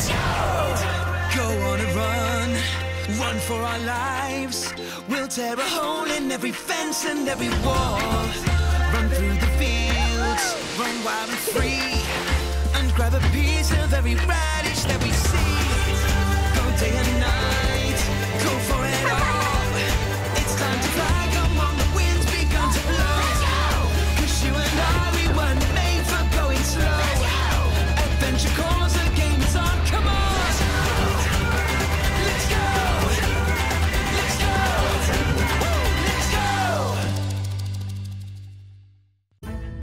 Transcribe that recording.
Let's go! Go on and run, run for our lives. We'll tear a hole in every fence and every wall. Run through the